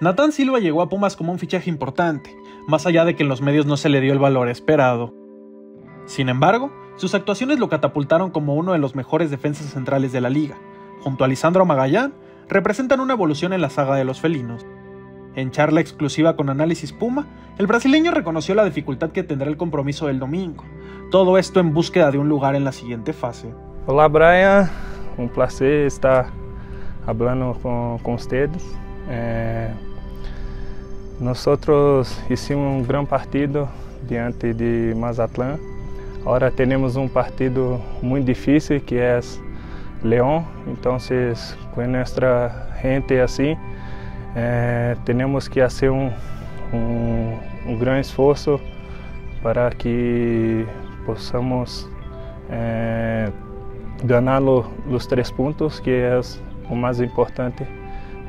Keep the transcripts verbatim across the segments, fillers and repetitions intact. Nathan Silva llegó a Pumas como un fichaje importante, más allá de que en los medios no se le dio el valor esperado. Sin embargo, sus actuaciones lo catapultaron como uno de los mejores defensas centrales de la liga. Junto a Lisandro Magallán, representan una evolución en la saga de los felinos. En charla exclusiva con Análisis Puma, el brasileño reconoció la dificultad que tendrá el compromiso del domingo. Todo esto en búsqueda de un lugar en la siguiente fase. Hola Brian, un placer estar hablando con, con ustedes. Eh, nosotros hicimos un gran partido diante de Mazatlán. Ahora tenemos un partido muy difícil que es León. Entonces, con nuestra gente así, Eh, temos que fazer um, um, um grande esforço para que possamos eh, ganhar os três pontos, que é o mais importante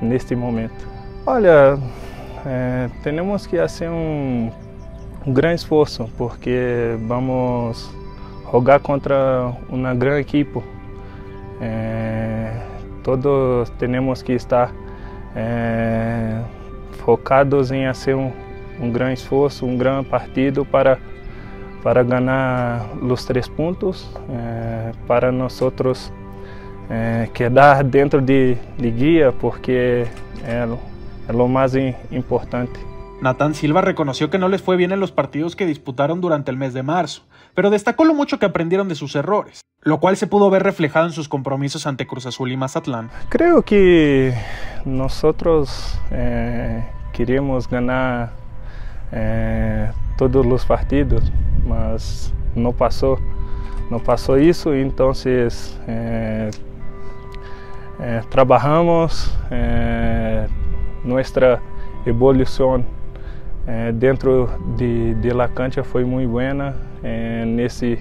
neste momento. Olha, eh, temos que fazer um, um grande esforço, porque vamos jogar contra uma grande equipe. Eh, todos temos que estar É, focados em fazer um, um grande esforço, um grande partido para, para ganhar os três pontos, é, para nós outros é, quedar dentro de Liguilla, porque é, é o mais importante. Nathan Silva reconoció que no les fue bien en los partidos que disputaron durante el mes de marzo, pero destacó lo mucho que aprendieron de sus errores, lo cual se pudo ver reflejado en sus compromisos ante Cruz Azul y Mazatlán. Creo que nosotros eh, queremos ganar eh, todos los partidos, mas no pasó, no pasó eso, entonces eh, eh, trabajamos eh, nuestra evolución Eh, dentro de, de la cancha foi muito boa eh, nesse,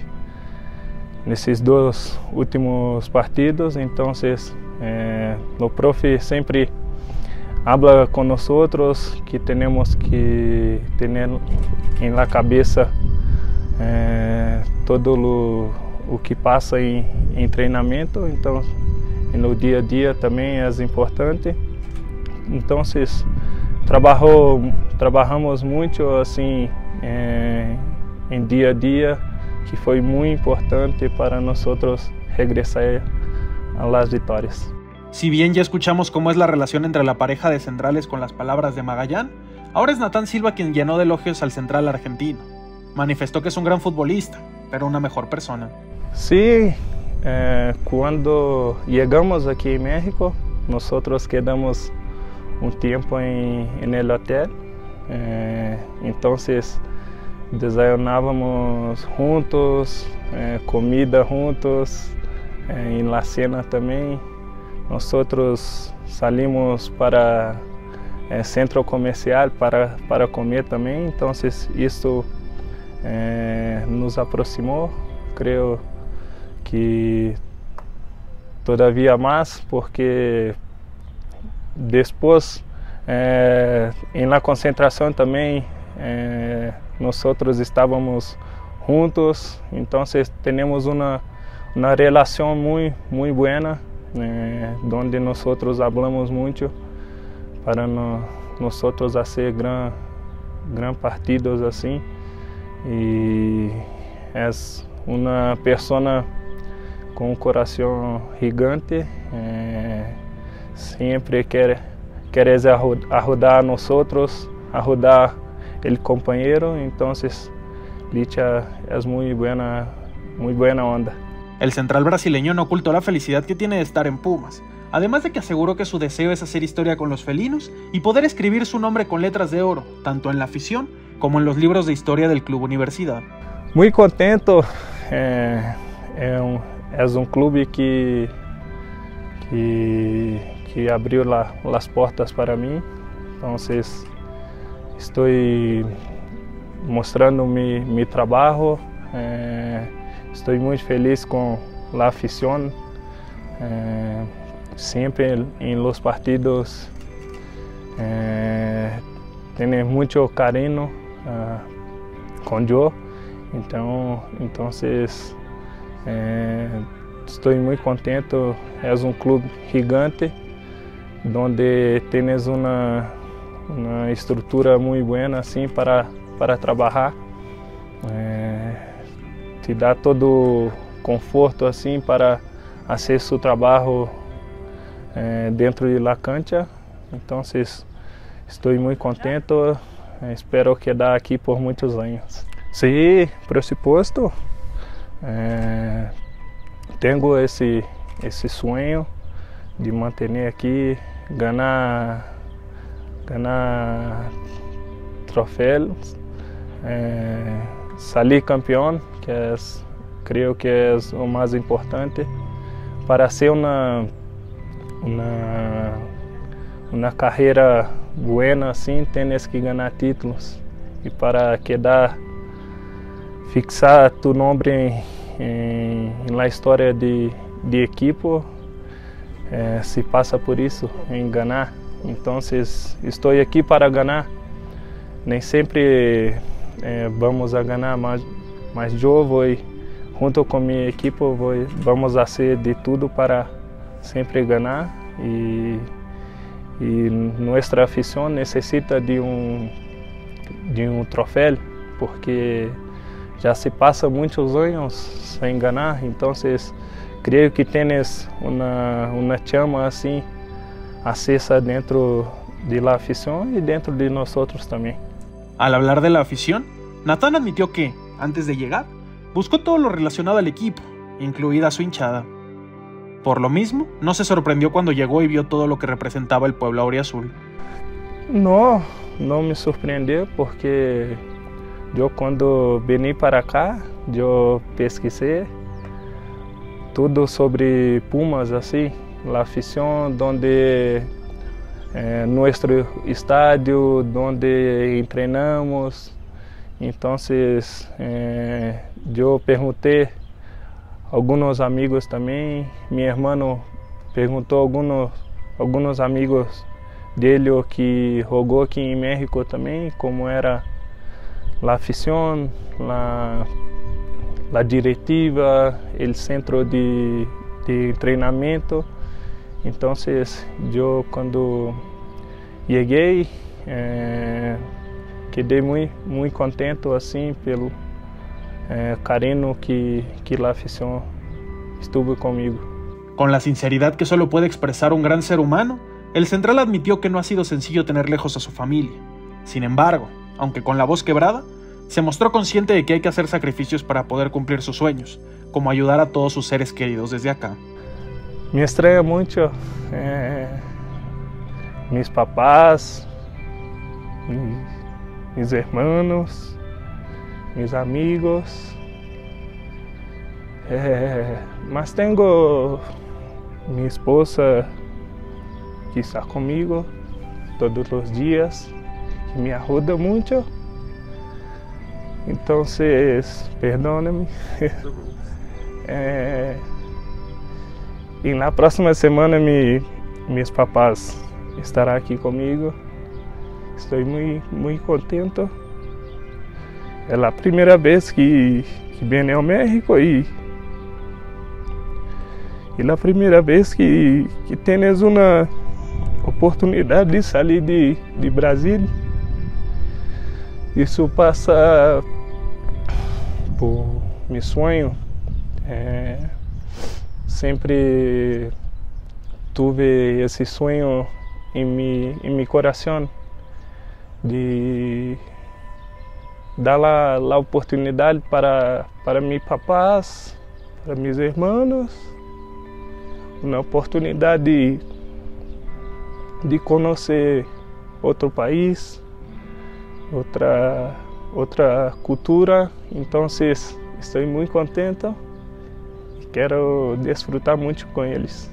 nesses dois últimos partidos. Então, eh, o profe sempre habla com nós outros que temos que ter em la cabeça eh, todo lo, o que passa em, em treinamento. Então, no dia a dia também é importante. Então, Trabalhou, trabalhamos muito assim eh, em dia a dia, que foi muito importante para nós regressar às vitórias. Si bien ya escuchamos cómo es la relación entre la pareja de centrales con las palabras de Magallán, ahora es Nathan Silva quien llenó de elogios al central argentino. Manifestó que es un gran futbolista, pero una mejor persona. Sí, eh, cuando llegamos aquí en México, nosotros quedamos um tempo em, em el hotel, eh, então desayunávamos juntos, eh, comida juntos, eh, em la cena também. Nós outros salimos para eh, centro comercial para para comer também. Então isso eh, nos aproximou, creio que todavia mais, porque depois, eh, em la concentração também, eh, nós outros estávamos juntos, então temos uma uma relação muito muito boa, eh, onde nós outros falamos muito para no, nós outros fazer gran gran partidos assim, e é uma pessoa com um coração gigante. Eh, Sempre quer, quer ajudar a nós outros, ajudar o companheiro. Então, Licha é muito boa, muito boa onda. El central brasileño no ocultó la felicidad que tiene de estar en Pumas, además de que aseguró que su deseo es hacer historia con los felinos y poder escribir su nombre con letras de oro, tanto en la afición como en los libros de historia del club universidad. Muy contento. Eh, é um, é um clube que que que abriu la, as portas para mim. Então, estou mostrando meu, meu trabalho, eh, estou muito feliz com a afición, eh, sempre em los partidos, eh, tenho muito carinho eh, com eu, então, então eh, estou muito contente. É um clube gigante, onde tens uma una estructura muy buena así para, para trabajar. Eh, te da todo conforto así para hacer su trabajo eh, dentro de la cancha. Entonces estoy muy contento, espero quedar aquí por muchos años. Sí, por supuesto. Eh, tengo ese, ese sueño de mantener aquí, ganar, ganar trofeos, eh, salir campeón, que é, creio que é o mais importante, para ser uma, uma, uma carreira boa, assim, tens que ganhar títulos. E para quedar, fixar tu nome em, em, em la história de, de equipo, eh, se passa por isso, em ganhar. Então, estou aqui para ganhar. Nem sempre eh, vamos a ganhar, mas, mas eu vou, junto com minha equipe, vou, vamos a fazer de tudo para sempre ganhar. E, e nossa afição necessita de um, de um troféu, porque já se passa muitos anos sem ganhar. Então, creio que tens uma, uma chama assim, acesa dentro de la afición y dentro de nosotros también. Al hablar de la afición, Nathan admitió que, antes de llegar, buscó todo lo relacionado al equipo, incluida su hinchada. Por lo mismo, no se sorprendió cuando llegó y vio todo lo que representaba el Pueblo Aurea Azul. No, no me sorprendió porque yo cuando vine para acá, yo pesquisé todo sobre Pumas así. La afición, donde eh, nuestro estadio, donde entrenamos. Entonces eh, yo pregunté a algunos amigos también, mi hermano preguntó a algunos, algunos amigos de él que jugó aquí en México también, cómo era la afición, la, la directiva, el centro de, de entrenamiento. Então, eu quando cheguei, eh, quedei muito, muito contente assim pelo eh, carinho que que a afição estuvo comigo. Com a sinceridade que só pode expressar um grande ser humano, o central admitiu que não ha sido sencillo tener lejos a sua família. Sin embargo, aunque com a voz quebrada, se mostrou consciente de que hay que hacer sacrificios para poder cumplir seus sueños, como ajudar a todos seus seres queridos desde acá. Me estranha muito eh, meus papás, meus irmãos, meus amigos, eh, mas tenho minha esposa que está comigo todos os dias, que me ajuda muito. Então, perdone-me. eh, E na próxima semana, mi, meus papás estarão aqui comigo. Estou muito, muito contente. É a primeira vez que, que venho ao México e, e a primeira vez que, que tens uma oportunidade de sair de, de Brasil. Isso passa por meu sonho. É, Sempre tive esse sonho em mi, em meu coração de dar a, a oportunidade para, para meus papás, para meus irmãos, uma oportunidade de, de conhecer outro país, outra, outra cultura. Então, estou muito contente. Quero desfrutar muito com eles.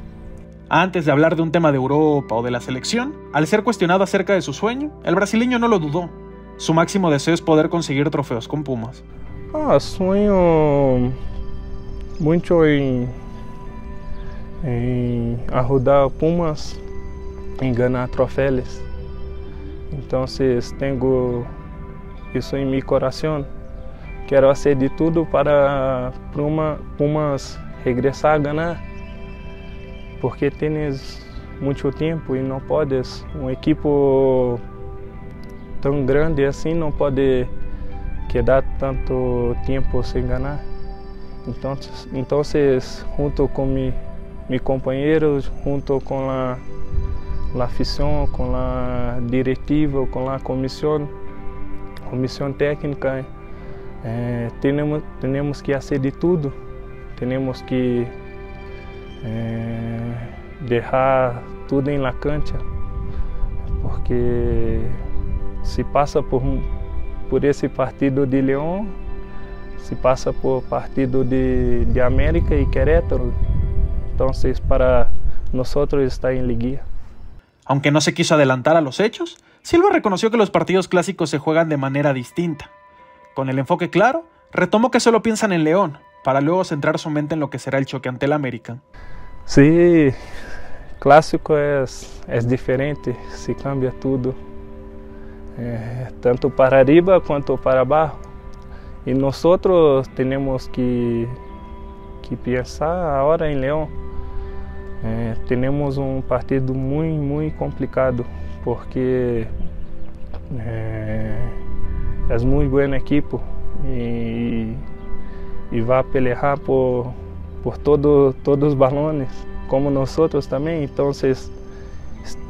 Antes de hablar de un tema de Europa o de la selección, al ser cuestionado acerca de su sueño, el brasileño no lo dudó. Su máximo deseo es poder conseguir trofeos con Pumas. Ah, sueño mucho en, en ajudar a Pumas, en ganar trofeos. Entonces tengo isso en mi corazón. Quero fazer de tudo para Pumas uma, regressar a ganhar, porque tens muito tempo e não podes. Um equipo tão grande assim, não pode quedar tanto tempo sem ganhar. Então, então junto com meus mi, companheiros, junto com a, a afição, com a diretiva, com a comissão, comissão técnica, eh, temos temos que fazer de tudo, temos que eh, deixar tudo em la cancha, porque se passa por por esse partido de León, se passa por partido de, de América e Querétaro. Então, para nosotros está en Liguilla. Aunque no se quiso adelantar a los hechos, Silva reconoció que los partidos clásicos se juegan de manera distinta. Con el enfoque claro, retomó que solo piensan en León, para luego centrar su mente en lo que será el choque ante el América. Sí, clásico es, es diferente, se cambia todo, eh, tanto para arriba quanto para abajo. E nós temos que, que pensar agora em León. Eh, temos um partido muito, muito complicado, porque eh, é muito boa equipe e, e vai pelear por, por todo, todos os balões, como nós também. Então,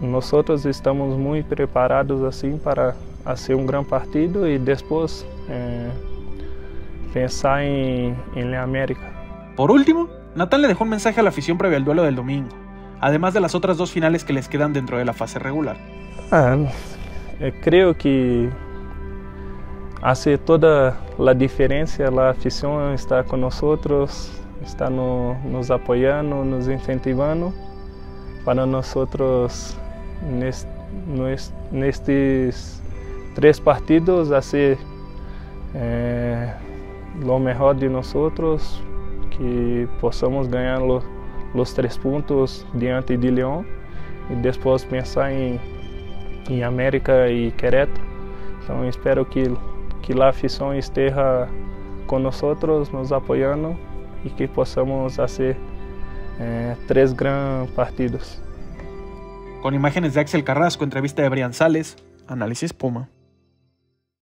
nós estamos muito preparados assim para fazer um grande partido e depois eh, pensar en, en la América. Por último, Nathan le dejó un mensaje a la afición previo al duelo del domingo, además de las otras dos finales que les quedan dentro de la fase regular. Ah, creo que hace toda la diferencia, la afición está con nosotros, está no, nos apoyando, nos incentivando. Para nosotros, en estos tres partidos, hace eh, lo mejor de nosotros, que possamos ganhar los, los três pontos diante de León e depois pensar em, em América e Querétaro. Então, espero que, que a afição esteja conosco, nos apoiando e que possamos fazer eh, três grandes partidos. Com imagens de Axel Carrasco, entrevista de Brian Sales, Análisis Puma.